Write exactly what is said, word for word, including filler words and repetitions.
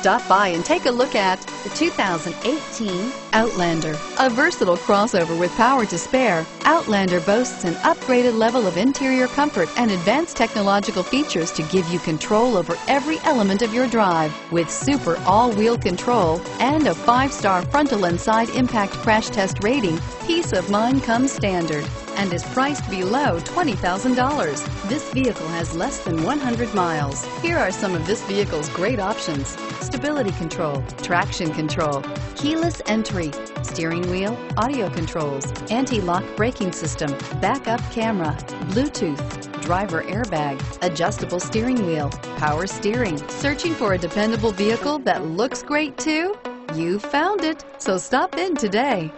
Stop by and take a look at the two thousand eighteen Outlander. A versatile crossover with power to spare, Outlander boasts an upgraded level of interior comfort and advanced technological features to give you control over every element of your drive. With super all-wheel control and a five-star frontal and side impact crash test rating, peace of mind comes standard and is priced below twenty thousand dollars. This vehicle has less than one hundred miles. Here are some of this vehicle's great options: stability control, traction control, keyless entry, steering wheel audio controls, anti-lock braking system, backup camera, Bluetooth, driver airbag, adjustable steering wheel, power steering. Searching for a dependable vehicle that looks great too? You found it, so stop in today.